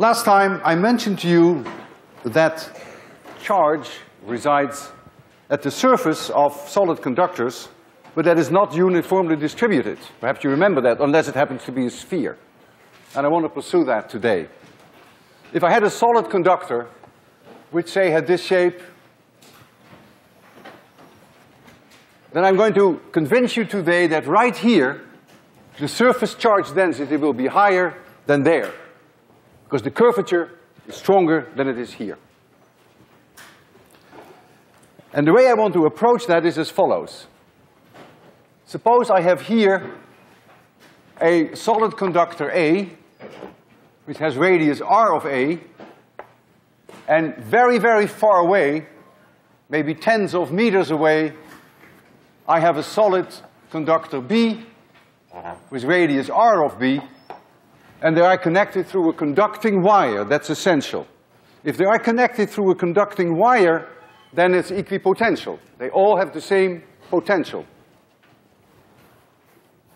Last time I mentioned to you that charge resides at the surface of solid conductors, but that is not uniformly distributed. Perhaps you remember that, unless it happens to be a sphere. And I want to pursue that today. If I had a solid conductor, which say had this shape, then I'm going to convince you today that right here, the surface charge density will be higher than there, because the curvature is stronger than it is here. And the way I want to approach that is as follows. Suppose I have here a solid conductor A, which has radius r of A, and very, very far away, maybe tens of meters away, I have a solid conductor B with radius r of B, and they are connected through a conducting wire. That's essential. If they are connected through a conducting wire, then it's equipotential. They all have the same potential.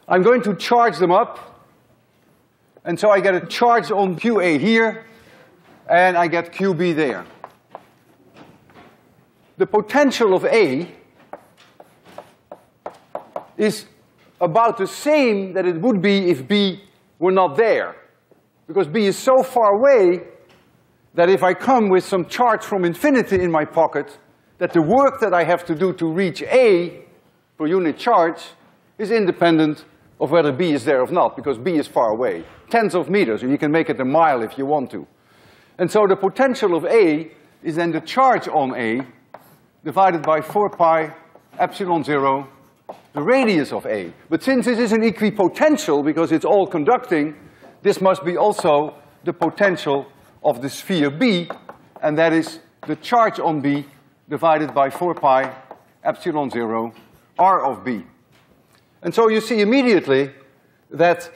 I'm going to charge them up, and so I get a charge on QA here, and I get QB there. The potential of A is about the same that it would be if B were not there, because B is so far away that if I come with some charge from infinity in my pocket, that the work that I have to do to reach A per unit charge is independent of whether B is there or not, because B is far away. Tens of meters, and you can make it a mile if you want to. And so the potential of A is then the charge on A divided by 4 pi epsilon 0, the radius of A. But since this is an equipotential, because it's all conducting, this must be also the potential of the sphere B, and that is the charge on B divided by 4 pi epsilon 0 r of B. And so you see immediately that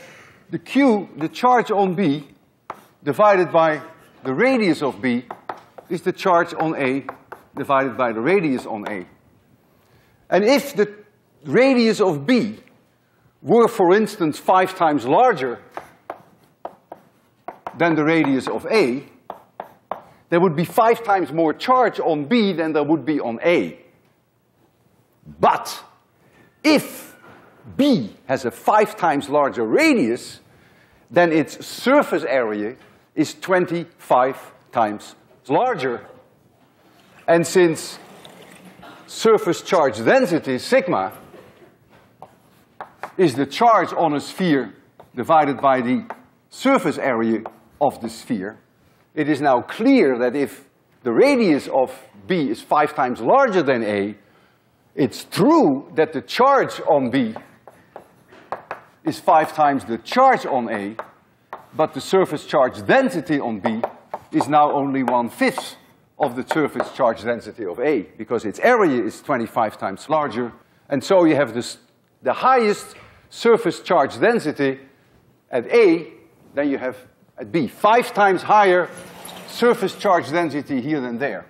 the Q, the charge on B, divided by the radius of B, is the charge on A divided by the radius on A. And if the radius of B were, for instance, 5 times larger than the radius of A, there would be 5 times more charge on B than there would be on A. But if B has a 5 times larger radius, then its surface area is 25 times larger. And since surface charge density, sigma, is the charge on a sphere divided by the surface area of the sphere, it is now clear that if the radius of B is 5 times larger than A, it's true that the charge on B is 5 times the charge on A, but the surface charge density on B is now only 1/5 of the surface charge density of A, because its area is 25 times larger, and so you have this, the highest surface charge density at A than you have at B. 5 times higher surface charge density here than there.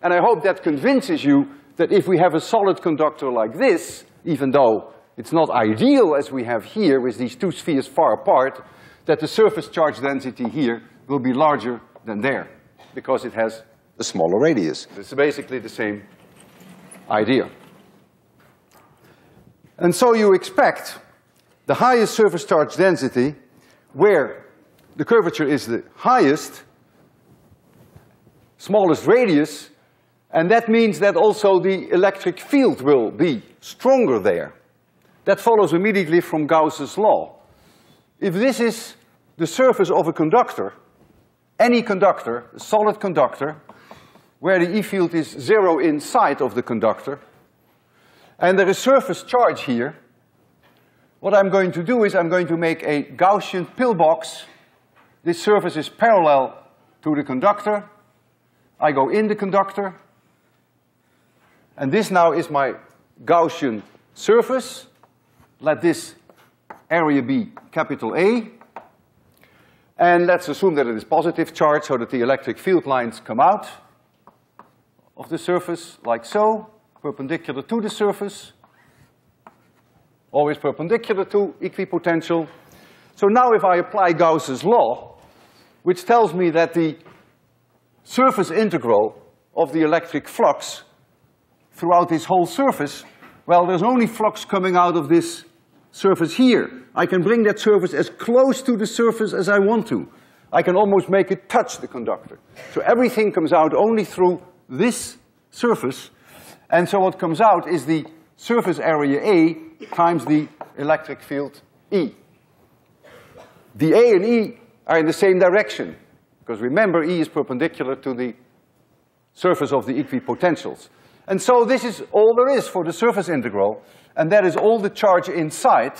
And I hope that convinces you that if we have a solid conductor like this, even though it's not ideal as we have here with these two spheres far apart, that the surface charge density here will be larger than there, because it has a smaller radius. It's basically the same idea. And so you expect the highest surface charge density, where the curvature is the highest, smallest radius, and that means that also the electric field will be stronger there. That follows immediately from Gauss's law. If this is the surface of a conductor, any conductor, a solid conductor, where the E field is 0 inside of the conductor, and there is surface charge here, what I'm going to do is I'm going to make a Gaussian pillbox. This surface is parallel to the conductor. I go in the conductor, and this now is my Gaussian surface. Let this area be capital A, and let's assume that it is positive charge so that the electric field lines come out of the surface like so, perpendicular to the surface, always perpendicular to equipotential. So now if I apply Gauss's law, which tells me that the surface integral of the electric flux throughout this whole surface, well, there's only flux coming out of this surface here. I can bring that surface as close to the surface as I want to. I can almost make it touch the conductor. So everything comes out only through this surface. And so what comes out is the surface area A times the electric field E. The A and E are in the same direction, because remember, E is perpendicular to the surface of the equipotentials. And so this is all there is for the surface integral, and that is all the charge inside.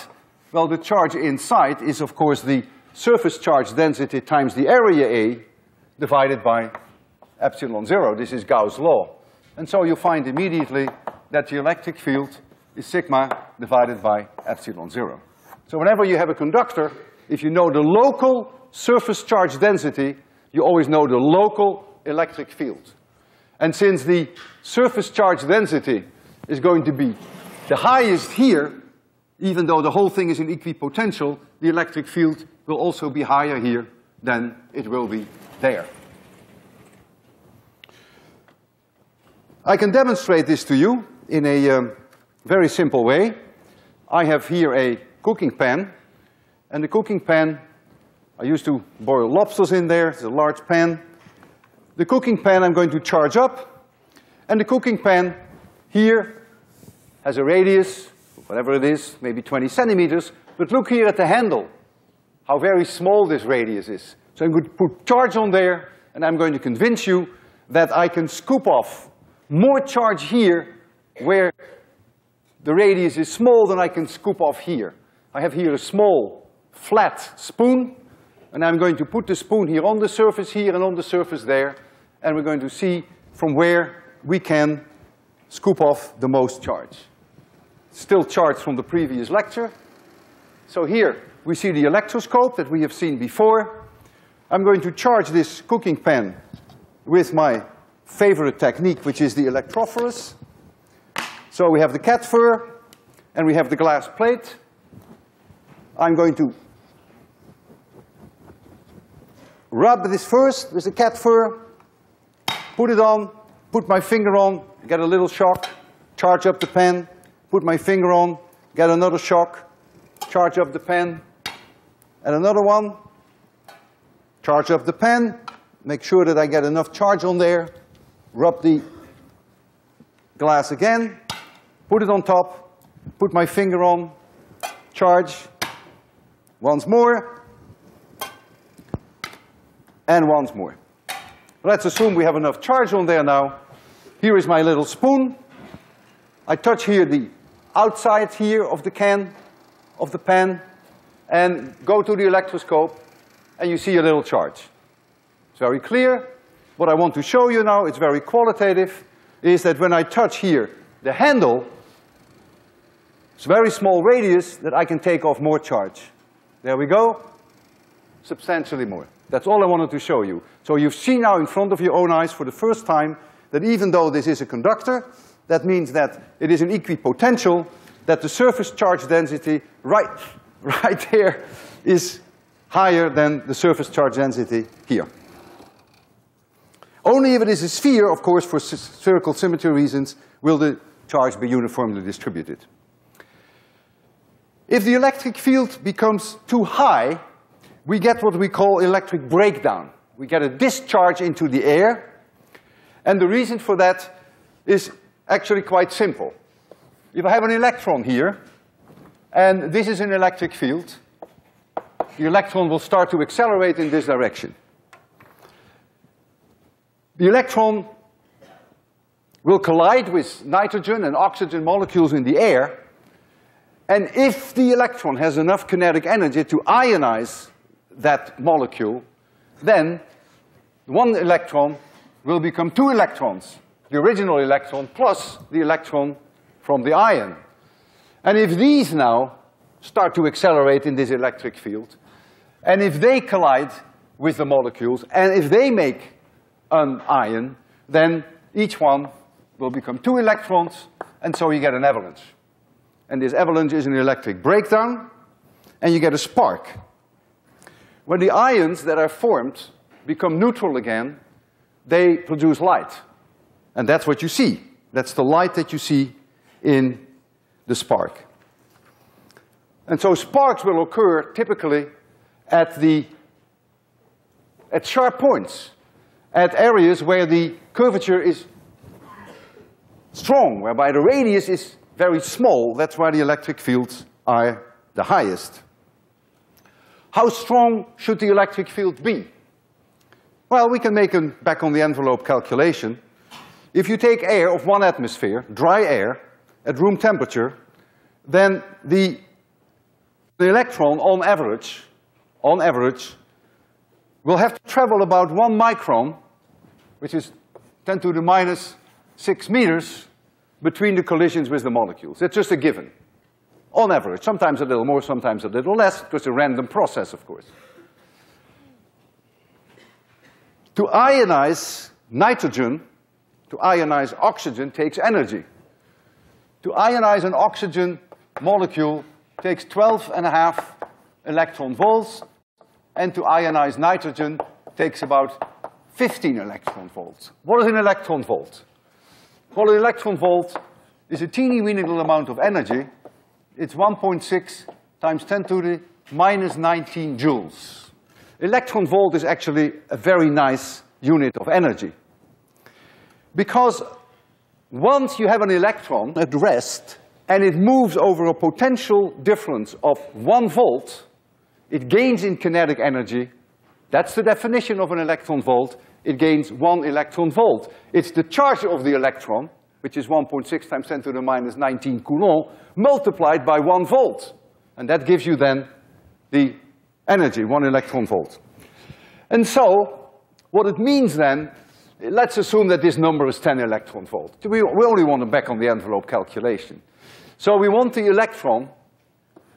Well, the charge inside is, of course, the surface charge density times the area A divided by epsilon zero. This is Gauss's law. And so you find immediately that the electric field is sigma divided by epsilon zero. So whenever you have a conductor, if you know the local surface charge density, you always know the local electric field. And since the surface charge density is going to be the highest here, even though the whole thing is an equipotential, the electric field will also be higher here than it will be there. I can demonstrate this to you in a very simple way. I have here a cooking pan, and the cooking pan, I used to boil lobsters in there, it's a large pan. The cooking pan I'm going to charge up, and the cooking pan here has a radius, whatever it is, maybe 20 centimeters, but look here at the handle, how very small this radius is. So I'm going to put charge on there, and I'm going to convince you that I can scoop off more charge here, where the radius is small, than I can scoop off here. I have here a small, flat spoon, and I'm going to put the spoon here on the surface here and on the surface there, and we're going to see from where we can scoop off the most charge. Still charge from the previous lecture. So here we see the electroscope that we have seen before. I'm going to charge this cooking pan with my favorite technique, which is the electrophorus. So we have the cat fur, and we have the glass plate. I'm going to rub this first with the cat fur, put it on, put my finger on, get a little shock, charge up the pen, put my finger on, get another shock, charge up the pen, and another one, charge up the pen, make sure that I get enough charge on there, rub the glass again, put it on top, put my finger on, charge once more, and once more. Let's assume we have enough charge on there now. Here is my little spoon. I touch here the outside here of the can, of the pan, and go to the electroscope, and you see a little charge. It's very clear. What I want to show you now, it's very qualitative, is that when I touch here the handle, it's a very small radius that I can take off more charge. There we go, substantially more. That's all I wanted to show you. So you've seen now in front of your own eyes for the first time that even though this is a conductor, that means that it is an equipotential, that the surface charge density right there is higher than the surface charge density here. Only if it is a sphere, of course, for spherical symmetry reasons, will the charge be uniformly distributed. If the electric field becomes too high, we get what we call electric breakdown. We get a discharge into the air, and the reason for that is actually quite simple. If I have an electron here, and this is an electric field, the electron will start to accelerate in this direction. The electron will collide with nitrogen and oxygen molecules in the air, and if the electron has enough kinetic energy to ionize that molecule, then one electron will become two electrons, the original electron plus the electron from the ion. And if these now start to accelerate in this electric field, and if they collide with the molecules, and if they make an ion, then each one will become two electrons, and so you get an avalanche. And this avalanche is an electric breakdown, and you get a spark. When the ions that are formed become neutral again, they produce light. And that's what you see. That's the light that you see in the spark. And so sparks will occur typically at sharp points, at areas where the curvature is strong, whereby the radius is very small. That's why the electric fields are the highest. How strong should the electric field be? Well, we can make a back-on-the-envelope calculation. If you take air of one atmosphere, dry air, at room temperature, then the electron, on average, will have to travel about 1 micron, which is 10 to the minus 6 meters, between the collisions with the molecules. It's just a given, on average. Sometimes a little more, sometimes a little less, because it's a random process, of course. To ionize nitrogen, to ionize oxygen, takes energy. To ionize an oxygen molecule takes 12.5 electron volts, and to ionize nitrogen takes about 15 electron volts. What is an electron volt? Well, an electron volt is a teeny-weeny little amount of energy. It's 1.6 times 10 to the minus 19 joules. Electron volt is actually a very nice unit of energy, because once you have an electron at rest and it moves over a potential difference of 1 volt, it gains in kinetic energy. That's the definition of an electron volt. It gains 1 electron volt. It's the charge of the electron, which is 1.6 times 10 to the minus 19 Coulomb, multiplied by 1 volt. And that gives you then the energy, 1 electron volt. And so, what it means then, let's assume that this number is 10 electron volt. We only want a back-on-the-envelope calculation. So we want the electron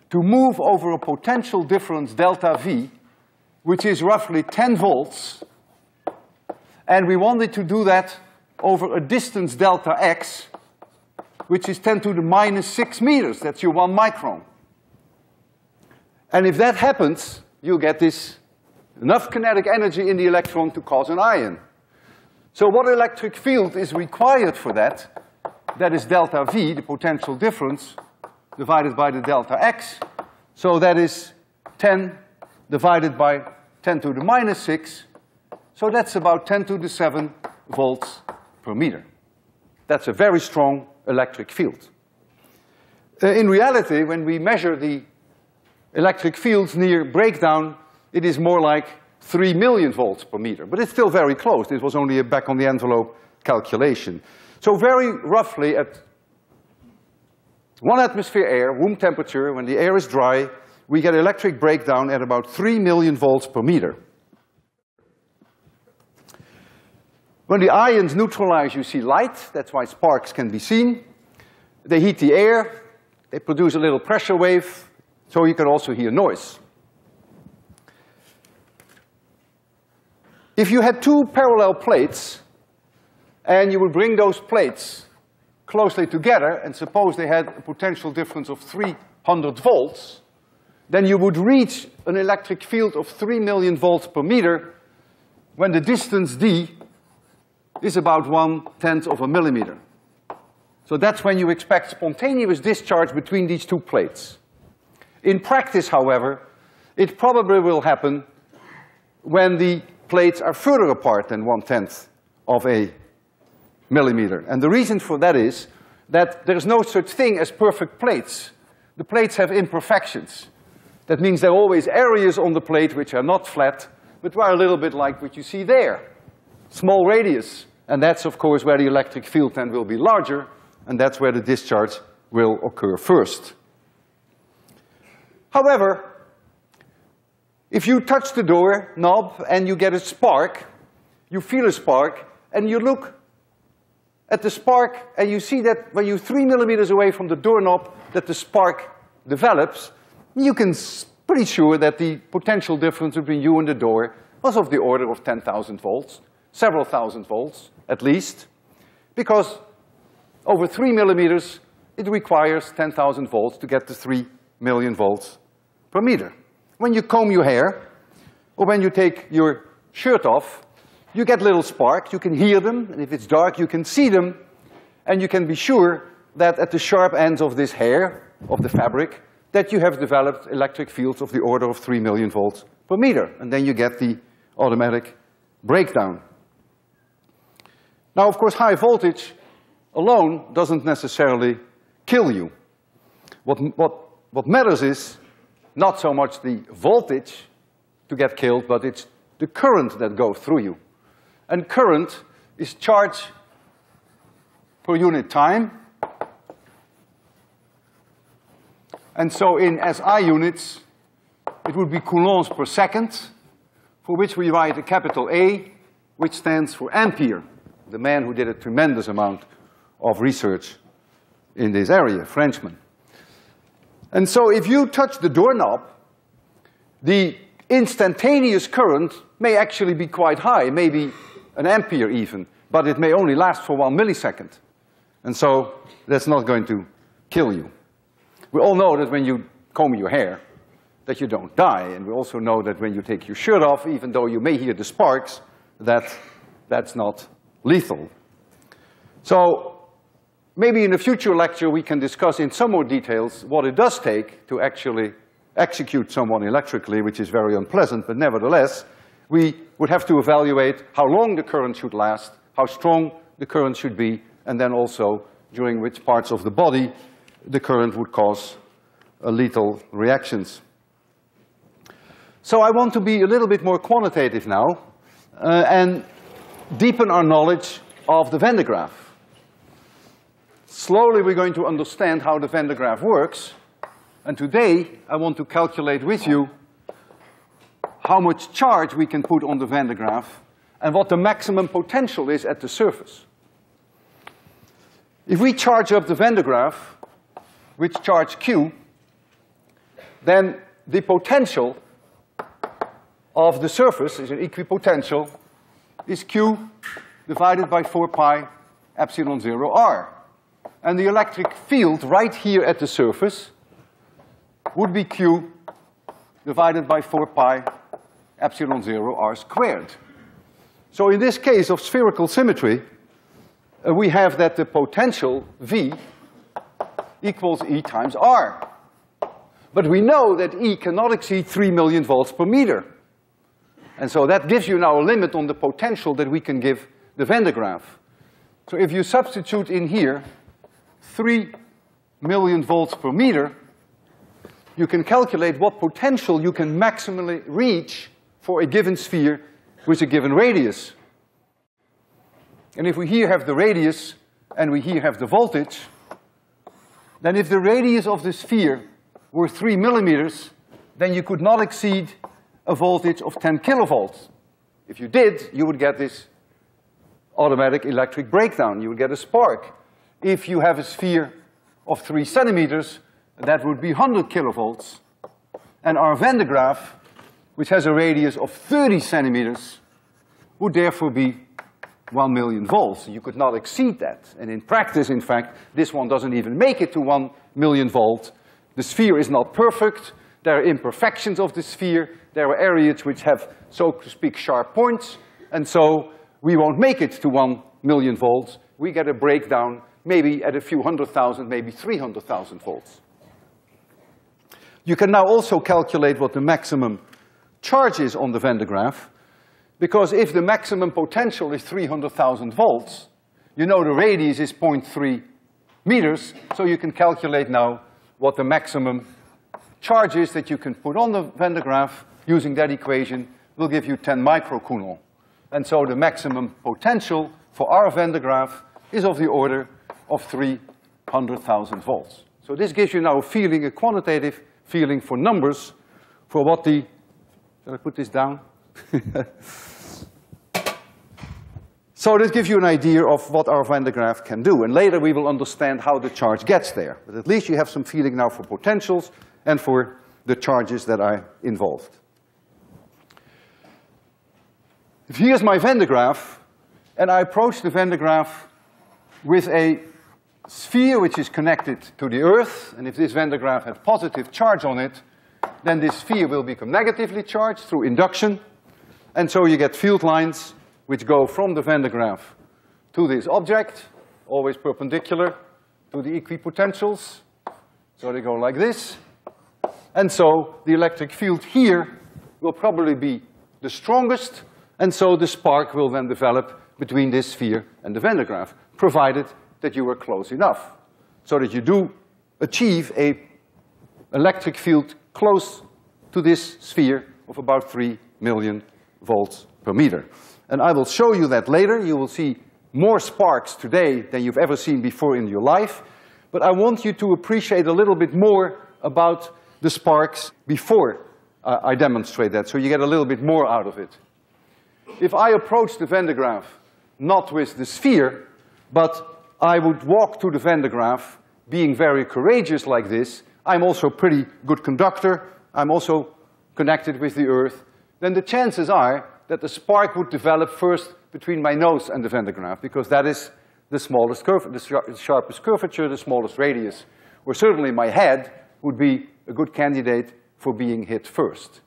to move over a potential difference, delta V, which is roughly 10 volts, and we wanted to do that over a distance delta x, which is 10 to the minus 6 meters. That's your 1 micron. And if that happens, you get this enough kinetic energy in the electron to cause an ion. So what electric field is required for that? That is delta V, the potential difference, divided by the delta x. So that is 10 divided by 10 to the minus 6. So that's about 10 to the 7 volts per meter. That's a very strong electric field. In reality, when we measure the electric fields near breakdown, it is more like 3 million volts per meter. But it's still very close. This was only a back-on-the-envelope calculation. So very roughly, at 1 atmosphere air, room temperature, when the air is dry, we get electric breakdown at about 3 million volts per meter. When the ions neutralize, you see light. That's why sparks can be seen. They heat the air. They produce a little pressure wave. So you can also hear noise. If you had 2 parallel plates, and you would bring those plates closely together, and suppose they had a potential difference of 300 volts, then you would reach an electric field of 3 million volts per meter when the distance d is about 1/10 of a millimeter. So that's when you expect spontaneous discharge between these 2 plates. In practice, however, it probably will happen when the plates are further apart than 1/10 of a millimeter. And the reason for that is that there is no such thing as perfect plates. The plates have imperfections. That means there are always areas on the plate which are not flat, but are a little bit like what you see there. Small radius, and that's of course where the electric field then will be larger, and that's where the discharge will occur first. However, if you touch the door knob and you get a spark, you feel a spark, and you look at the spark and you see that when you're 3 millimeters away from the doorknob that the spark develops, you can pretty sure that the potential difference between you and the door was of the order of 10,000 volts. Several thousand volts, at least, because over 3 millimeters, it requires 10,000 volts to get to 3 million volts per meter. When you comb your hair, or when you take your shirt off, you get little sparks, you can hear them, and if it's dark, you can see them, and you can be sure that at the sharp ends of this hair, of the fabric, that you have developed electric fields of the order of 3 million volts per meter, and then you get the automatic breakdown. Now, of course, high voltage alone doesn't necessarily kill you. What matters is not so much the voltage to get killed, but it's the current that goes through you. And current is charge per unit time. And so in SI units, it would be coulombs per second, for which we write a capital A, which stands for Ampere, the man who did a tremendous amount of research in this area, Frenchman. And so if you touch the doorknob, the instantaneous current may actually be quite high, maybe an ampere even, but it may only last for 1 millisecond. And so that's not going to kill you. We all know that when you comb your hair, that you don't die. And we also know that when you take your shirt off, even though you may hear the sparks, that's not lethal. So maybe in a future lecture we can discuss in some more details what it does take to actually execute someone electrically, which is very unpleasant, but nevertheless, we would have to evaluate how long the current should last, how strong the current should be, and then also during which parts of the body the current would cause lethal reactions. So I want to be a little bit more quantitative now and deepen our knowledge of the Van de Graaff. Slowly we're going to understand how the Van de Graaff works, and today I want to calculate with you how much charge we can put on the Van de Graaff and what the maximum potential is at the surface. If we charge up the Van de Graaff with charge Q, then the potential of the surface is an equipotential, is Q divided by 4 pi epsilon 0 R. And the electric field right here at the surface would be Q divided by 4 pi epsilon 0 R squared. So in this case of spherical symmetry, we have that the potential V equals E times R. But we know that E cannot exceed 3 million volts per meter. And so that gives you now a limit on the potential that we can give the Van de Graaff. So if you substitute in here 3 million volts per meter, you can calculate what potential you can maximally reach for a given sphere with a given radius. And if we here have the radius and we here have the voltage, then if the radius of the sphere were 3 millimeters, then you could not exceed a voltage of 10 kilovolts. If you did, you would get this automatic electric breakdown. You would get a spark. If you have a sphere of 3 centimeters, that would be 100 kilovolts. And our Van de Graaff, which has a radius of 30 centimeters, would therefore be 1 million volts. You could not exceed that. And in practice, in fact, this one doesn't even make it to 1 million volts. The sphere is not perfect. There are imperfections of the sphere. There are areas which have, so to speak, sharp points. And so we won't make it to 1 million volts. We get a breakdown maybe at a few 100,000, maybe 300,000 volts. You can now also calculate what the maximum charge is on the Van de Graaff, because if the maximum potential is 300,000 volts, you know the radius is 0.3 meters, so you can calculate now what the maximum charge is that you can put on the Van de Graaff. Using that equation will give you 10 microcoulombs. And so the maximum potential for our Van de Graaff is of the order of 300,000 volts. So this gives you now a feeling, a quantitative feeling for numbers, for what the, shall I put this down? So this gives you an idea of what our Van de Graaff can do, and later we will understand how the charge gets there. But at least you have some feeling now for potentials and for the charges that are involved. Here's my Van de Graaff, and I approach the Van de Graaff with a sphere which is connected to the Earth, and if this Van de Graaff had positive charge on it, then this sphere will become negatively charged through induction, And so you get field lines which go from the Van de Graaff to this object, always perpendicular to the equipotentials. So they go like this. And so the electric field here will probably be the strongest, and so the spark will then develop between this sphere and the Van de Graaff, provided that you are close enough, so that you do achieve a electric field close to this sphere of about 3 million volts per meter. And I will show you that later. You will see more sparks today than you've ever seen before in your life. But I want you to appreciate a little bit more about the sparks before I demonstrate that, so you get a little bit more out of it. If I approach the Van de Graaff, not with the sphere, but I would walk to the Van de Graaff, being very courageous like this, I'm also a pretty good conductor, I'm also connected with the Earth, then the chances are that the spark would develop first between my nose and the Van de Graaff, because that is the smallest curve, the sharpest curvature, the smallest radius. Or certainly my head would be a good candidate for being hit first.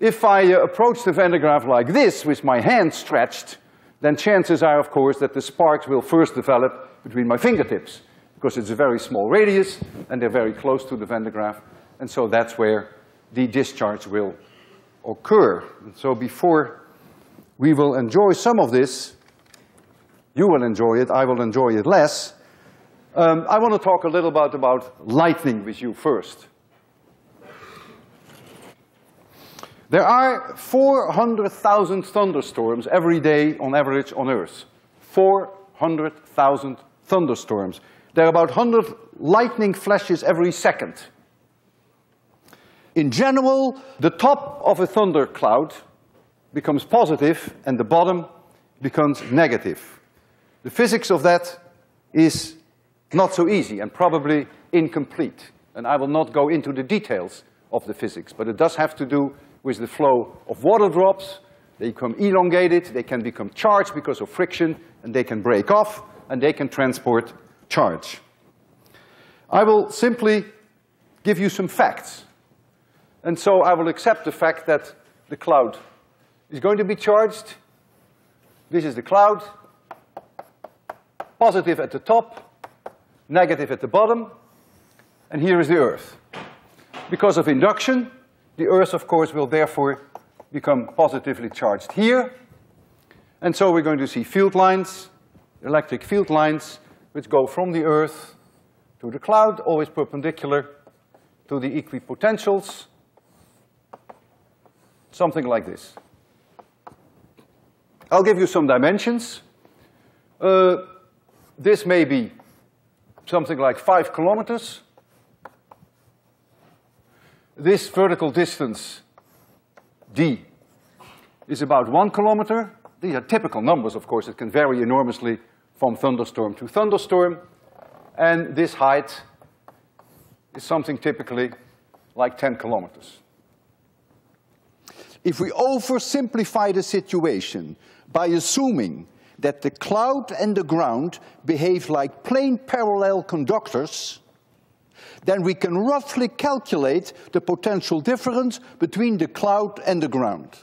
If I approach the Van de Graaff like this, with my hand stretched, then chances are, of course, that the sparks will first develop between my fingertips, because it's a very small radius, and they're very close to the Van de Graaff, and so that's where the discharge will occur. And so before we will enjoy some of this, you will enjoy it, I will enjoy it less, I want to talk a little bit about lightning with you first. There are 400,000 thunderstorms every day on average on Earth. 400,000 thunderstorms. There are about 100 lightning flashes every second. In general, the top of a thunder cloud becomes positive and the bottom becomes negative. The physics of that is not so easy and probably incomplete. And I will not go into the details of the physics, but it does have to do with the flow of water drops. They become elongated, they can become charged because of friction, and they can break off, and they can transport charge. I will simply give you some facts. And so I will accept the fact that the cloud is going to be charged. This is the cloud, positive at the top, negative at the bottom, and here is the Earth. Because of induction, the Earth, of course, will therefore become positively charged here. And so we're going to see field lines, electric field lines, which go from the Earth to the cloud, always perpendicular to the equipotentials, something like this. I'll give you some dimensions. This may be something like 5 kilometers. This vertical distance, d, is about 1 kilometer. These are typical numbers, of course. It can vary enormously from thunderstorm to thunderstorm. And this height is something typically like 10 kilometers. If we oversimplify the situation by assuming that the cloud and the ground behave like plane parallel conductors, then we can roughly calculate the potential difference between the cloud and the ground.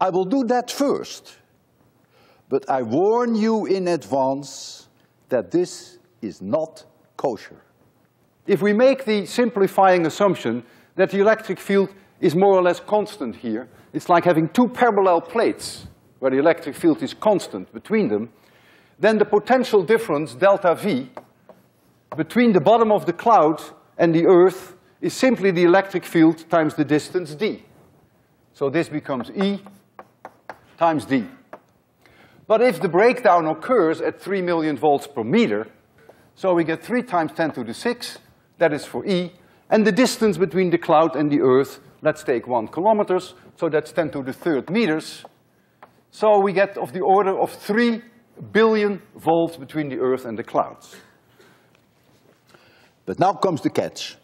I will do that first, but I warn you in advance that this is not kosher. If we make the simplifying assumption that the electric field is more or less constant here, it's like having two parallel plates where the electric field is constant between them, then the potential difference, delta V, between the bottom of the cloud and the Earth is simply the electric field times the distance d. So this becomes E times d. But if the breakdown occurs at 3 million volts per meter, so we get 3 times 10 to the 6, that is for E, and the distance between the cloud and the Earth, let's take 1 kilometer, so that's 10 to the third meters, so we get of the order of 3 billion volts between the Earth and the clouds. But now comes the catch.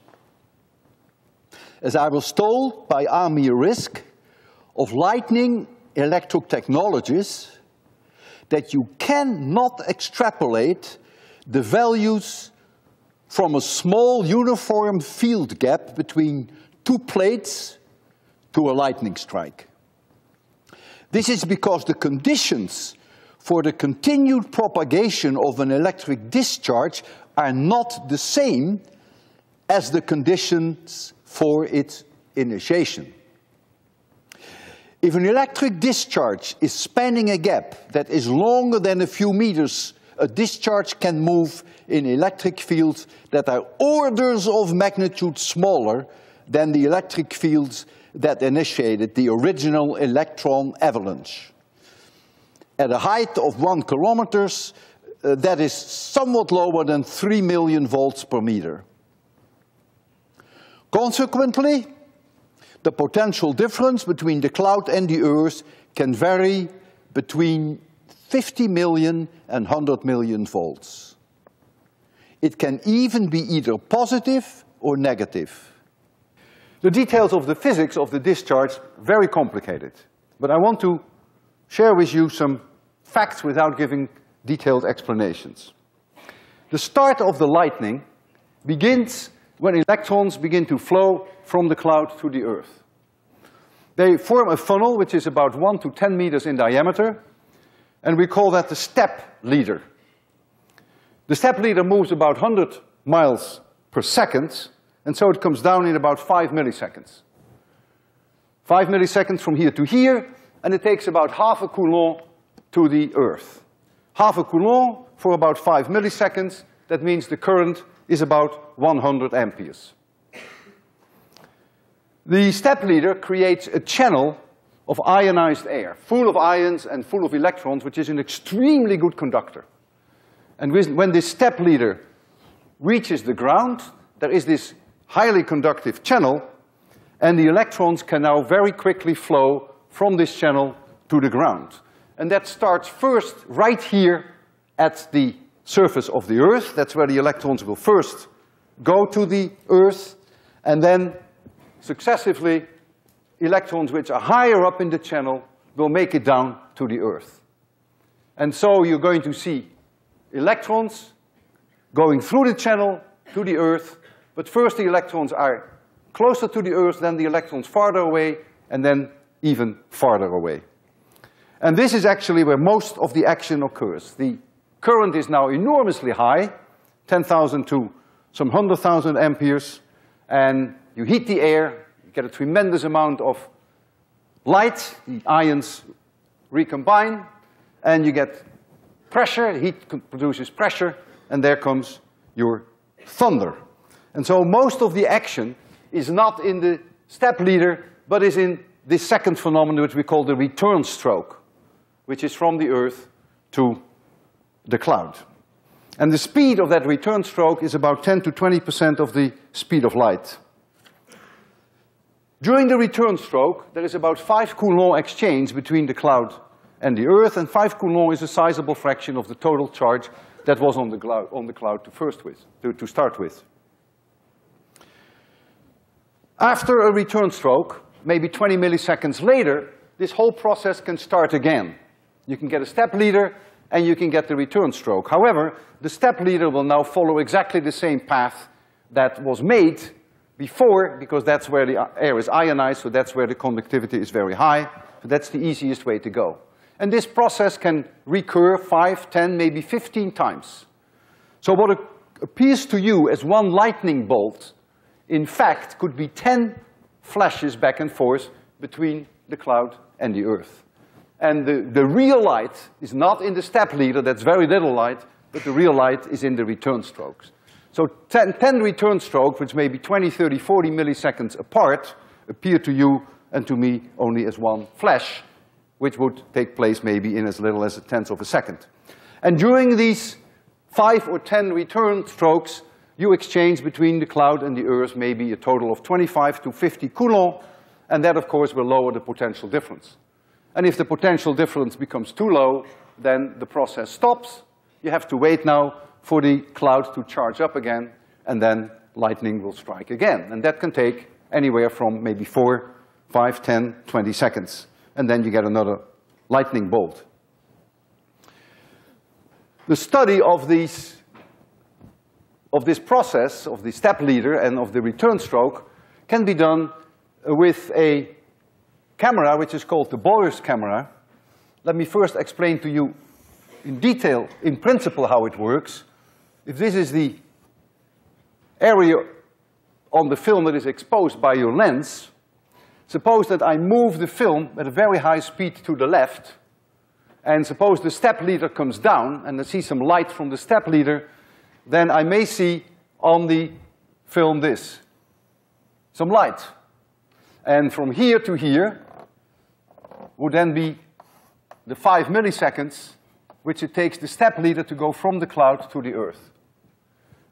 As I was told by Army Risk of lightning electrotechnologists, that you cannot extrapolate the values from a small uniform field gap between two plates to a lightning strike. This is because the conditions for the continued propagation of an electric discharge are not the same as the conditions for its initiation. If an electric discharge is spanning a gap that is longer than a few meters, a discharge can move in electric fields that are orders of magnitude smaller than the electric fields that initiated the original electron avalanche. At a height of 1 kilometer, that is somewhat lower than 3 million volts per meter. Consequently, the potential difference between the cloud and the Earth can vary between 50 million and 100 million volts. It can even be either positive or negative. The details of the physics of the discharge are very complicated, but I want to share with you some facts without giving detailed explanations. The start of the lightning begins when electrons begin to flow from the cloud to the Earth. They form a funnel which is about 1 to 10 meters in diameter, and we call that the step leader. The step leader moves about 100 miles per second, and so it comes down in about 5 milliseconds. 5 milliseconds from here to here, and it takes about half a Coulomb to the Earth. Half a Coulomb for about 5 milliseconds, that means the current is about 100 amperes. The step leader creates a channel of ionized air, full of ions and full of electrons, which is an extremely good conductor. And when this step leader reaches the ground, there is this highly conductive channel, and the electrons can now very quickly flow from this channel to the ground. And that starts first right here at the surface of the Earth. That's where the electrons will first go to the Earth, and then successively electrons which are higher up in the channel will make it down to the Earth. And so you're going to see electrons going through the channel to the Earth, but first the electrons are closer to the Earth, then the electrons farther away, and then even farther away. And this is actually where most of the action occurs. The current is now enormously high, 10,000 to some 100,000 amperes, and you heat the air, you get a tremendous amount of light, the ions recombine, and you get pressure, heat produces pressure, and there comes your thunder. And so most of the action is not in the step leader, but is in this second phenomenon, which we call the return stroke, which is from the Earth to the cloud. And the speed of that return stroke is about 10% to 20% of the speed of light. During the return stroke, there is about 5 Coulomb exchange between the cloud and the Earth, and 5 Coulomb is a sizable fraction of the total charge that was on the cloud to start with. After a return stroke, maybe 20 milliseconds later, this whole process can start again. You can get a step leader, and you can get the return stroke. However, the step leader will now follow exactly the same path that was made before, because that's where the air is ionized, so that's where the conductivity is very high. So that's the easiest way to go. And this process can recur 5, 10, maybe 15 times. So what appears to you as one lightning bolt, in fact, could be 10 flashes back and forth between the cloud and the Earth. And the real light is not in the step leader, that's very little light, but the real light is in the return strokes. So 10 return strokes, which may be 20, 30, 40 milliseconds apart, appear to you and to me only as one flash, which would take place maybe in as little as a tenth of a second. And during these 5 or 10 return strokes, you exchange between the cloud and the Earth maybe a total of 25 to 50 Coulomb, and that of course will lower the potential difference. And if the potential difference becomes too low, then the process stops. You have to wait now for the cloud to charge up again, and then lightning will strike again. And that can take anywhere from maybe 4, 5, 10, 20 seconds. And then you get another lightning bolt. The study of this process, of the step leader and of the return stroke, can be done with a camera which is called the boys' camera, Let me first explain to you in detail, in principle, how it works. If this is the area on the film that is exposed by your lens, suppose that I move the film at a very high speed to the left, and suppose the step leader comes down and I see some light from the step leader, then I may see on the film this, some light. And from here to here would then be the 5 milliseconds which it takes the step leader to go from the cloud to the Earth.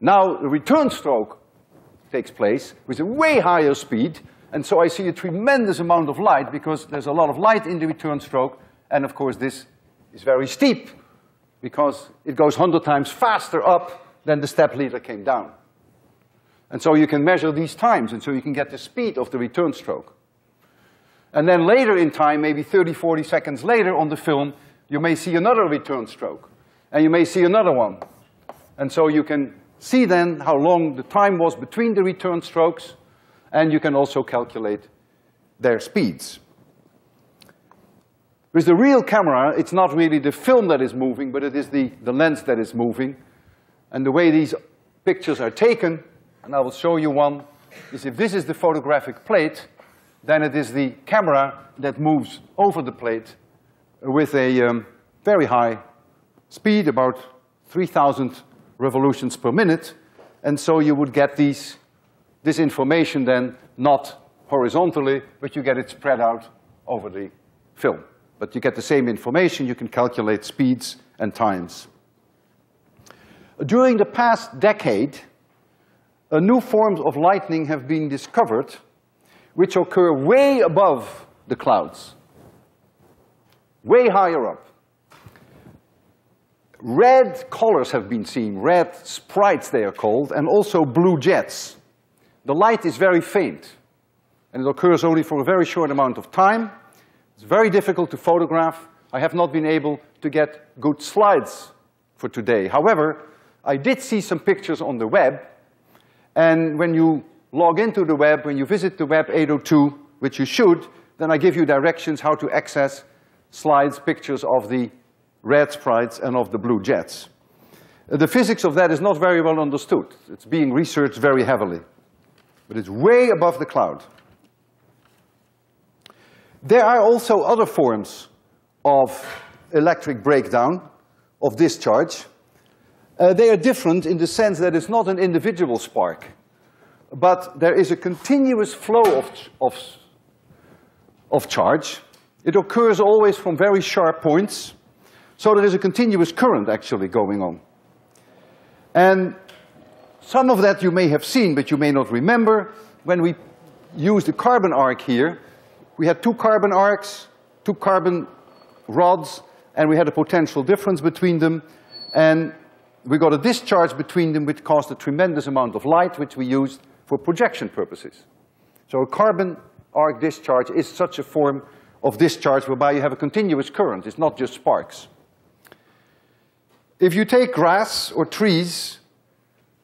Now the return stroke takes place with a way higher speed, and so I see a tremendous amount of light because there's a lot of light in the return stroke, and of course this is very steep because it goes 100 times faster up than the step leader came down. And so you can measure these times, and so you can get the speed of the return stroke. And then later in time, maybe 30, 40 seconds later on the film, you may see another return stroke, and you may see another one. And so you can see then how long the time was between the return strokes, and you can also calculate their speeds. With the real camera, it's not really the film that is moving, but it is the lens that is moving. And the way these pictures are taken, and I will show you one, is if this is the photographic plate, then it is the camera that moves over the plate with a very high speed, about 3,000 revolutions per minute. And so you would get this information then not horizontally, but you get it spread out over the film. But you get the same information. You can calculate speeds and times. During the past decade, new forms of lightning have been discovered which occur way above the clouds, way higher up. Red colors have been seen, red sprites they are called, and also blue jets. The light is very faint, and it occurs only for a very short amount of time. It's very difficult to photograph. I have not been able to get good slides for today. However, I did see some pictures on the web, and when you log into the web, when you visit the web 802, which you should, then I give you directions how to access slides, pictures of the red sprites and of the blue jets. The physics of that is not very well understood. It's being researched very heavily, but it's way above the cloud. There are also other forms of electric breakdown, of discharge. They are different in the sense that it's not an individual spark, but there is a continuous flow of charge. It occurs always from very sharp points, so there is a continuous current actually going on. And some of that you may have seen, but you may not remember. When we used the carbon arc here, we had two carbon arcs, two carbon rods, and we had a potential difference between them, and we got a discharge between them which caused a tremendous amount of light, which we used for projection purposes. So a carbon arc discharge is such a form of discharge whereby you have a continuous current. It's not just sparks. If you take grass or trees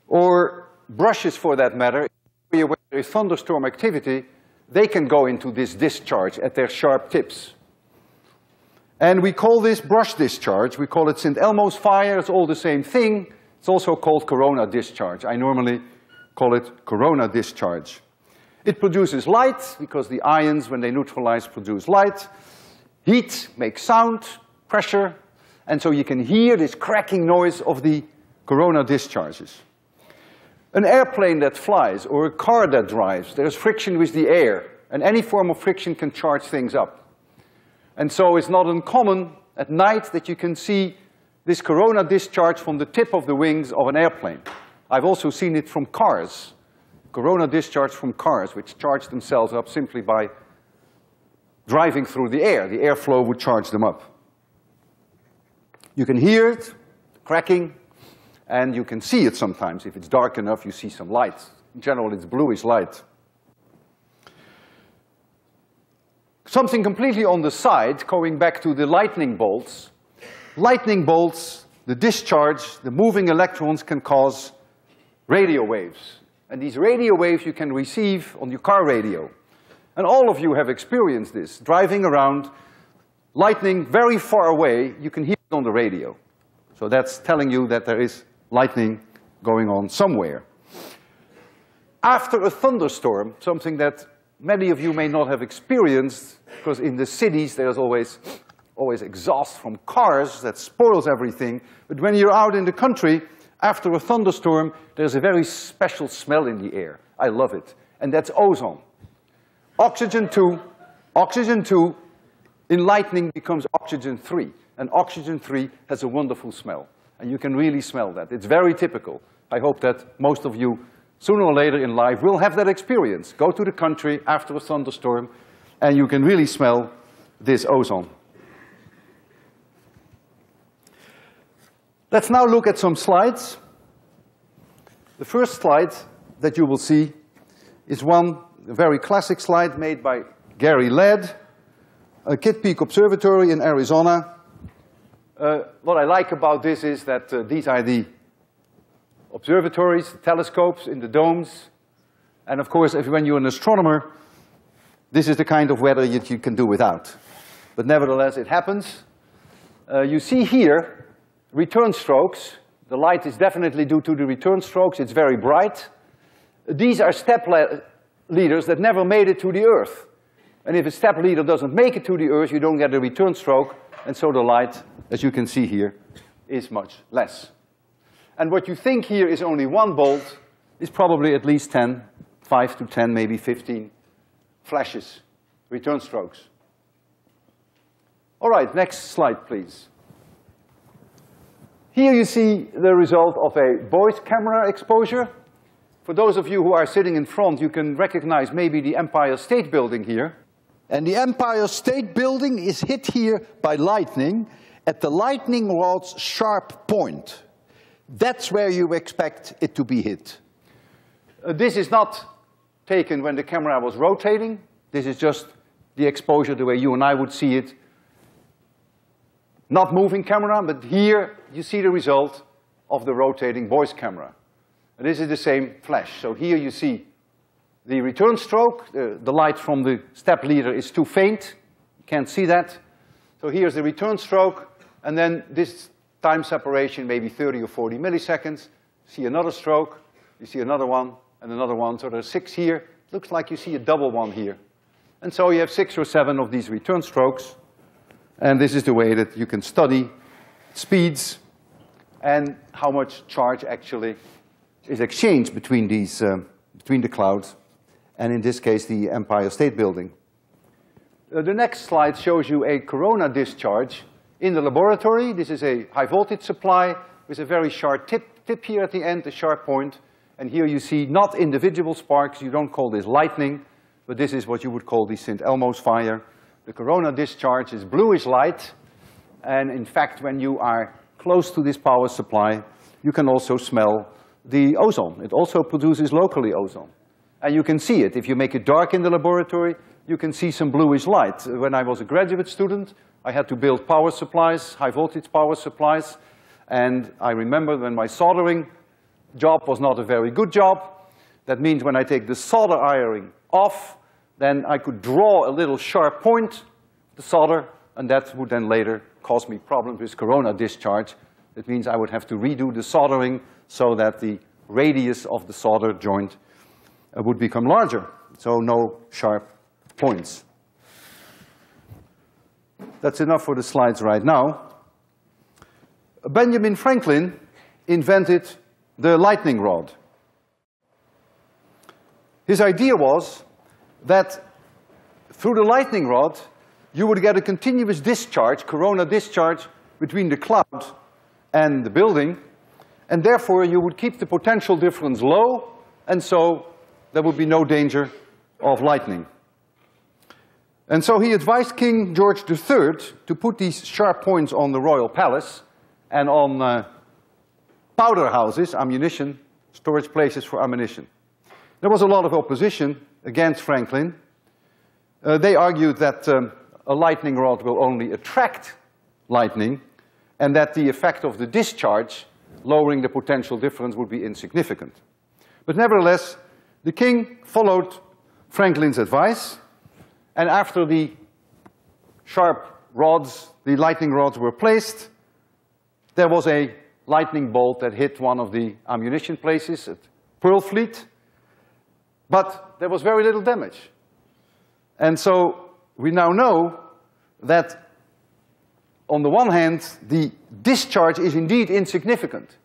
or brushes for that matter, where there is thunderstorm activity, they can go into this discharge at their sharp tips. And we call this brush discharge. We call it St. Elmo's fire. It's all the same thing. It's also called corona discharge. I normally call it corona discharge. It produces light because the ions, when they neutralize, produce light. Heat makes sound, pressure, and so you can hear this cracking noise of the corona discharges. An airplane that flies or a car that drives, there's friction with the air, and any form of friction can charge things up. And so it's not uncommon at night that you can see this corona discharge from the tip of the wings of an airplane. I've also seen it from cars, corona discharge from cars, which charge themselves up simply by driving through the air. The airflow would charge them up. You can hear it, cracking, and you can see it sometimes. If it's dark enough, you see some light. In general, it's bluish light. Something completely on the side, going back to the lightning bolts. Lightning bolts, the discharge, the moving electrons can cause radio waves. And these radio waves you can receive on your car radio. And all of you have experienced this, driving around, lightning very far away, you can hear it on the radio. So that's telling you that there is lightning going on somewhere. After a thunderstorm, something that many of you may not have experienced, because in the cities there's always exhaust from cars that spoils everything. But when you're out in the country, after a thunderstorm, there's a very special smell in the air. I love it. And that's ozone. Oxygen 2 in lightning becomes oxygen 3. And oxygen 3 has a wonderful smell. And you can really smell that. It's very typical. I hope that most of you, sooner or later in life, will have that experience. Go to the country after a thunderstorm, and you can really smell this ozone. Let's now look at some slides. The first slide that you will see is one very classic slide made by Gary Ladd, a Kitt Peak Observatory in Arizona. What I like about this is that these are the observatories, the telescopes in the domes. And of course, when you're an astronomer, this is the kind of weather that you can do without. But nevertheless, it happens. You see here return strokes. The light is definitely due to the return strokes. It's very bright. These are step leaders that never made it to the Earth. And if a step leader doesn't make it to the Earth, you don't get a return stroke. And so the light, as you can see here, is much less. And what you think here is only 1 volt is probably at least 10, 5 to 10, maybe 15 flashes, return strokes. All right, next slide, please. Here you see the result of a boys' camera exposure. For those of you who are sitting in front, you can recognize maybe the Empire State Building here. And the Empire State Building is hit here by lightning at the lightning rod's sharp point. That's where you expect it to be hit. This is not taken when the camera was rotating. This is just the exposure the way you and I would see it. Not moving camera, but here you see the result of the rotating boys' camera. And this is the same flash. So here you see the return stroke. The light from the step leader is too faint. You can't see that. So here's the return stroke. And then this time separation, maybe 30 or 40 milliseconds. See another stroke. You see another one and another one. So there's 6 here. Looks like you see a double one here. And so you have 6 or 7 of these return strokes. And this is the way that you can study speeds and how much charge actually is exchanged between these, between the clouds, and in this case, the Empire State Building. The next slide shows you a corona discharge in the laboratory. This is a high voltage supply with a very sharp tip here at the end, a sharp point. And here you see not individual sparks. You don't call this lightning, but this is what you would call the St. Elmo's fire. The corona discharge is bluish light, and in fact, when you are close to this power supply, you can also smell the ozone. It also produces locally ozone, and you can see it. If you make it dark in the laboratory, you can see some bluish light. When I was a graduate student, I had to build power supplies, high voltage power supplies, and I remember when my soldering job was not a very good job. That means when I take the solder iron off, then I could draw a little sharp point, the solder, and that would then later cause me problems with corona discharge. That means I would have to redo the soldering so that the radius of the solder joint would become larger, so no sharp points. That's enough for the slides right now. Benjamin Franklin invented the lightning rod. His idea was that through the lightning rod, you would get a continuous discharge, corona discharge, between the cloud and the building, and therefore you would keep the potential difference low, and so there would be no danger of lightning. And so he advised King George III to put these sharp points on the royal palace and on powder houses, ammunition, storage places for ammunition. There was a lot of opposition against Franklin. They argued that a lightning rod will only attract lightning, and that the effect of the discharge, lowering the potential difference, would be insignificant. But nevertheless, the king followed Franklin's advice, and after the sharp rods, the lightning rods were placed. There was a lightning bolt that hit one of the ammunition places at Pearl Fleet, but there was very little damage. And so we now know that on the one hand, the discharge is indeed insignificant.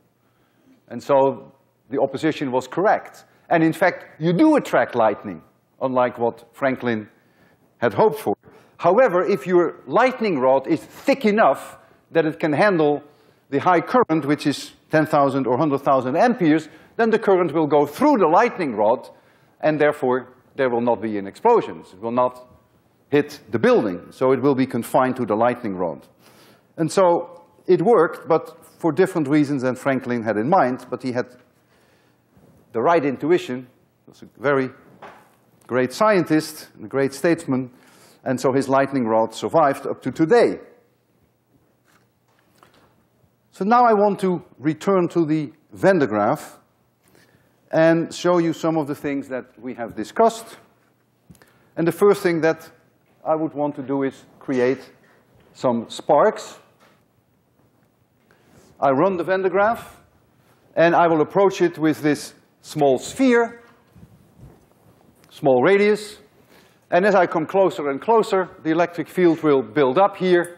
And so the opposition was correct. And in fact, you do attract lightning, unlike what Franklin had hoped for. However, if your lightning rod is thick enough that it can handle the high current, which is 10,000 or 100,000 amperes, then the current will go through the lightning rod, and therefore there will not be an explosion. It will not hit the building, so it will be confined to the lightning rod. And so it worked, but for different reasons than Franklin had in mind, but he had the right intuition. He was a very great scientist and a great statesman, and so his lightning rod survived up to today. So now I want to return to the Van de Graaff and show you some of the things that we have discussed. And the first thing that I would want to do is create some sparks. I run the Van de Graaff, and I will approach it with this small sphere, small radius. And as I come closer and closer, the electric field will build up here,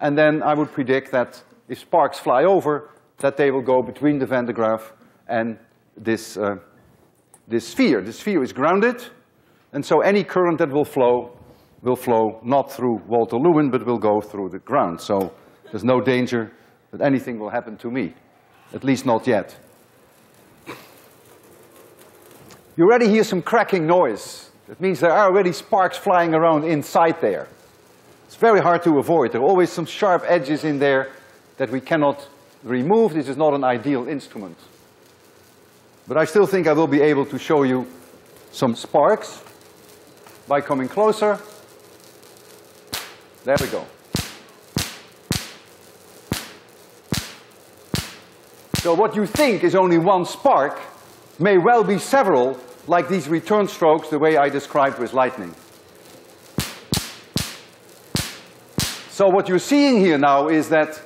and then I would predict that if sparks fly over, that they will go between the Van de Graaff and this sphere. The sphere is grounded, and so any current that will flow not through Walter Lewin, but will go through the ground. So there's no danger that anything will happen to me, at least not yet. You already hear some cracking noise. That means there are already sparks flying around inside there. It's very hard to avoid. There are always some sharp edges in there that we cannot remove. This is not an ideal instrument. But I still think I will be able to show you some sparks by coming closer. There we go. So what you think is only one spark may well be several, like these return strokes the way I described with lightning. So what you're seeing here now is that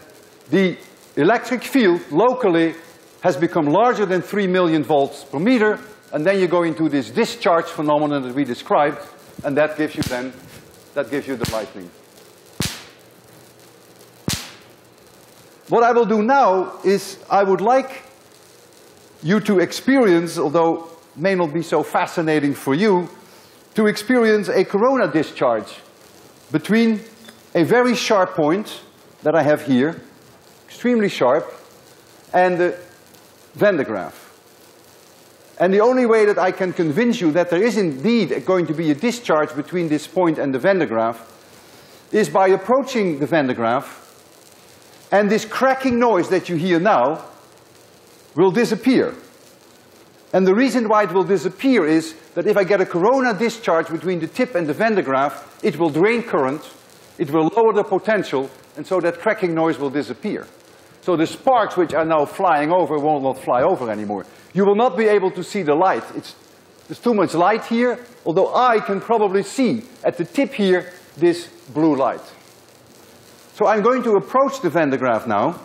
the electric field locally has become larger than 3 million volts per meter, and then you go into this discharge phenomenon that we described, and that gives you then, that gives you the lightning. What I will do now is I would like you to experience, although it may not be so fascinating for you, to experience a corona discharge between a very sharp point that I have here, extremely sharp, and the Van de Graaff. And the only way that I can convince you that there is indeed going to be a discharge between this point and the Van de Graaff is by approaching the Van de Graaff, and this cracking noise that you hear now will disappear. And the reason why it will disappear is that if I get a corona discharge between the tip and the Van de Graaff, it will drain current, it will lower the potential, and so that cracking noise will disappear. So the sparks which are now flying over will not fly over anymore. You will not be able to see the light. There's too much light here, although I can probably see at the tip here this blue light. So I'm going to approach the Van de Graaff now.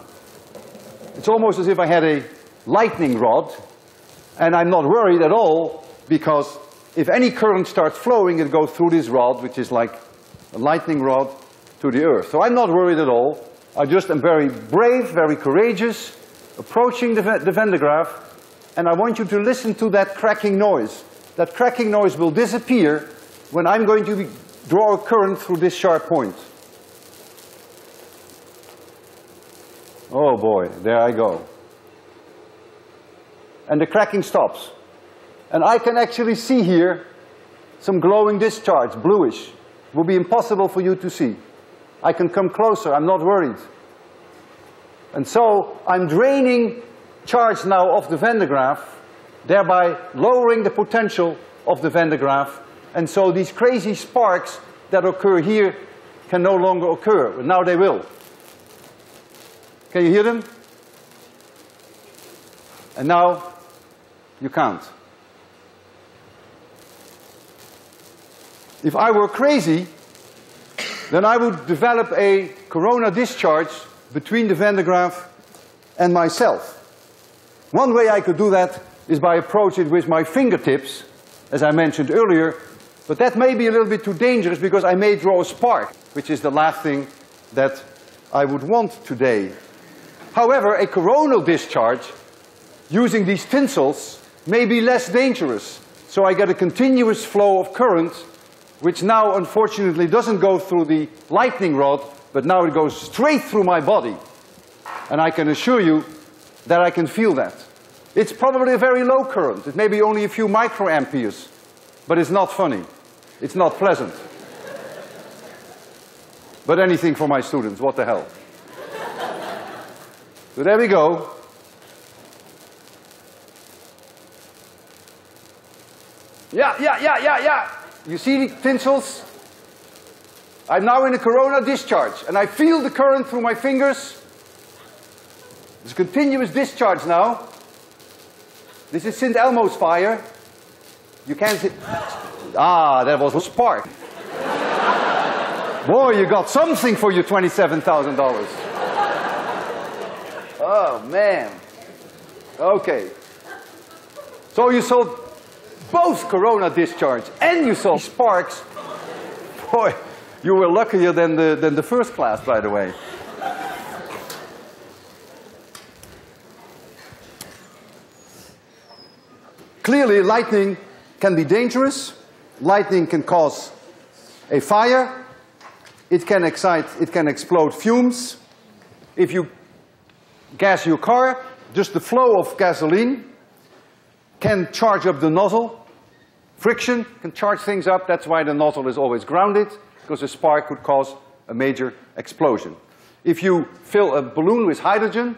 It's almost as if I had a lightning rod, and I'm not worried at all, because if any current starts flowing, it goes through this rod, which is like a lightning rod, to the earth. So I'm not worried at all. I just am very brave, very courageous, approaching the Van de Graaff, and I want you to listen to that cracking noise. That cracking noise will disappear when I'm going to draw a current through this sharp point. Oh boy, there I go. And the cracking stops. And I can actually see here some glowing discharge, bluish. It will be impossible for you to see. I can come closer, I'm not worried. And so I'm draining charge now off the Van de Graaff, thereby lowering the potential of the Van de Graaff. And so these crazy sparks that occur here can no longer occur, but now they will. Can you hear them? And now you can't. If I were crazy, then I would develop a corona discharge between the Van de Graaff and myself. One way I could do that is by approaching it with my fingertips, as I mentioned earlier, but that may be a little bit too dangerous because I may draw a spark, which is the last thing that I would want today. However, a coronal discharge using these tinsels may be less dangerous. So I get a continuous flow of current, which now unfortunately doesn't go through the lightning rod, but now it goes straight through my body. And I can assure you that I can feel that. It's probably a very low current. It may be only a few microamperes, but it's not funny. It's not pleasant. But anything for my students, what the hell. So there we go. Yeah. You see the tinsels? I'm now in a corona discharge, and I feel the current through my fingers. There's continuous discharge now. This is St. Elmo's fire. You can't see... Ah, that was a spark. Boy, you got something for your $27,000. Oh, man. Okay. So you saw both corona discharge and you saw sparks. Boy, you were luckier than the first class, by the way. Clearly, lightning can be dangerous. Lightning can cause a fire. It can excite, it can explode fumes. If you gas your car, just the flow of gasoline can charge up the nozzle. Friction can charge things up. That's why the nozzle is always grounded, because a spark could cause a major explosion. If you fill a balloon with hydrogen,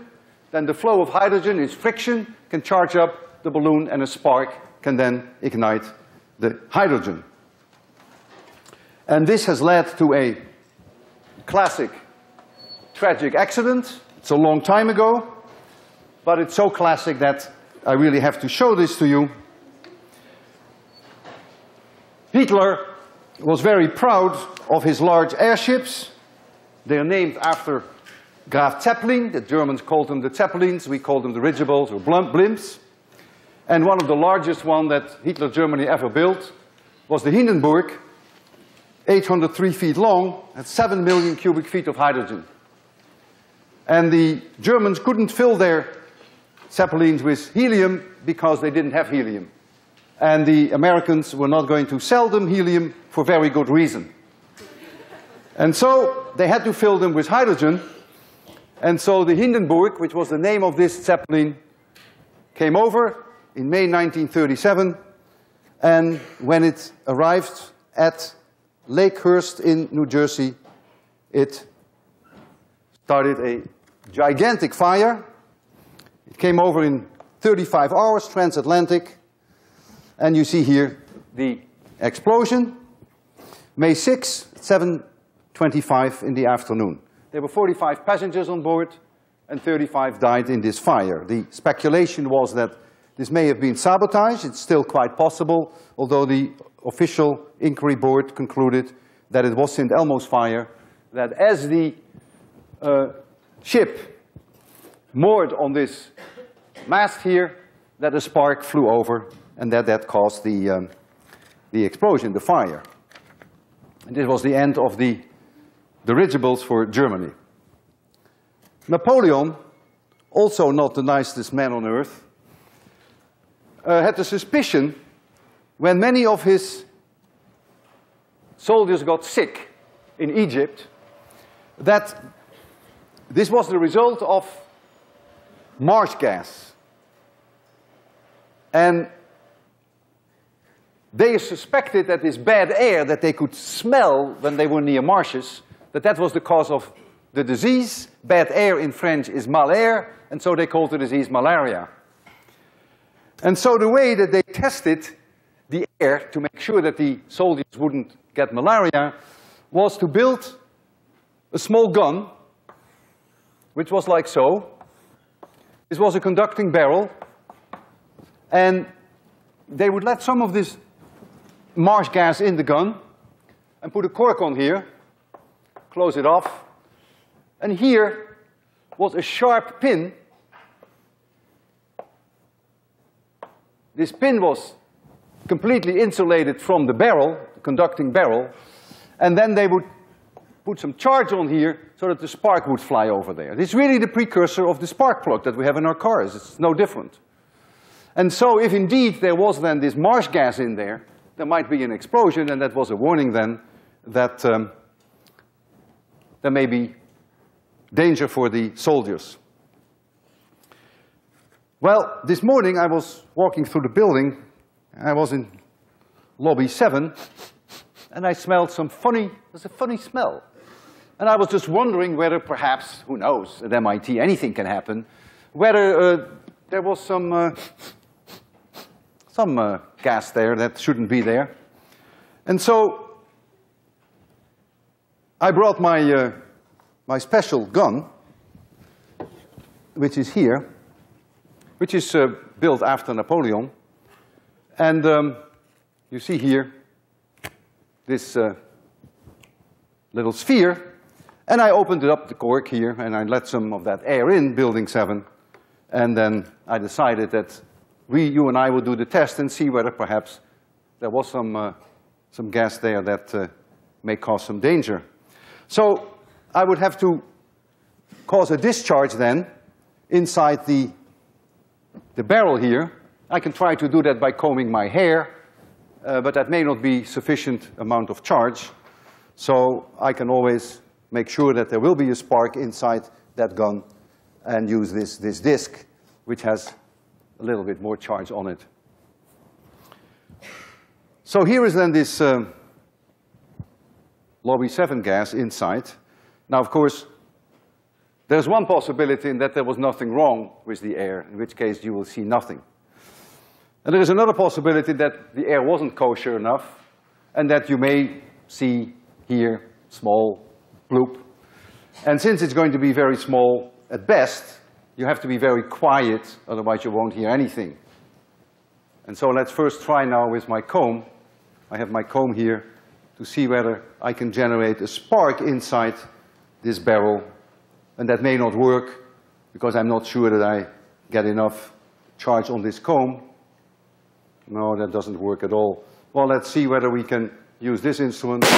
then the flow of hydrogen is friction, can charge up the balloon, and a spark can then ignite the hydrogen. And this has led to a classic tragic accident. It's a long time ago, but it's so classic that I really have to show this to you. Hitler was very proud of his large airships. They are named after Graf Zeppelin. The Germans called them the Zeppelins. We call them the Ridgeables or Blimps. And one of the largest ones that Hitler Germany ever built was the Hindenburg, 803 feet long and 7 million cubic feet of hydrogen. And the Germans couldn't fill their Zeppelins with helium because they didn't have helium. And the Americans were not going to sell them helium for very good reason. And so they had to fill them with hydrogen. And so the Hindenburg, which was the name of this Zeppelin, came over in May 1937. And when it arrived at Lakehurst in New Jersey, it started a gigantic fire. It came over in 35 hours, transatlantic, and you see here the explosion, May 6, 7:25 in the afternoon. There were 45 passengers on board, and 35 died in this fire. The speculation was that this may have been sabotage. It's still quite possible, although the official inquiry board concluded that it was St. Elmo's fire, that as the ship moored on this mast here, that a spark flew over and that caused the explosion, the fire. And this was the end of the dirigibles for Germany. Napoleon, also not the nicest man on earth, had a suspicion when many of his soldiers got sick in Egypt that this was the result of marsh gas. And they suspected that this bad air that they could smell when they were near marshes, that was the cause of the disease. Bad air in French is mal air, and so they called the disease malaria. And so the way that they tested the air to make sure that the soldiers wouldn't get malaria was to build a small gun, which was like so. This was a conducting barrel, and they would let some of this marsh gas in the gun and put a cork on here, close it off. And here was a sharp pin. This pin was completely insulated from the barrel, the conducting barrel, and then they would put some charge on here so that the spark would fly over there. It's really the precursor of the spark plug that we have in our cars. It's no different. And so if indeed there was then this marsh gas in there, there might be an explosion, and that was a warning then that there may be danger for the soldiers. Well, this morning I was walking through the building. I was in lobby 7, and I smelled some funny, there's a funny smell. And I was just wondering whether perhaps, who knows, at MIT anything can happen, whether there was some gas there that shouldn't be there. And so I brought my, my special gun, which is here, which is built after Napoleon. And you see here this little sphere. And I opened it up, the cork here, and I let some of that air in, building 7. And then I decided that you and I would do the test and see whether perhaps there was some gas there that may cause some danger. So I would have to cause a discharge then inside the barrel here. I can try to do that by combing my hair, but that may not be sufficient amount of charge. So I can always make sure that there will be a spark inside that gun and use this disc, which has a little bit more charge on it. So here is then this Lobby 7 gas inside. Now, of course, there's one possibility in that there was nothing wrong with the air, in which case you will see nothing. And there is another possibility that the air wasn't kosher enough, and that you may see here small bloop. And since it's going to be very small at best, you have to be very quiet, otherwise you won't hear anything. And so let's first try now with my comb. I have my comb here to see whether I can generate a spark inside this barrel. And that may not work, because I'm not sure that I get enough charge on this comb. No, that doesn't work at all. Well, let's see whether we can use this instrument. Well,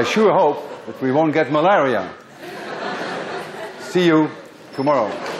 I sure hope that we won't get malaria. See you tomorrow.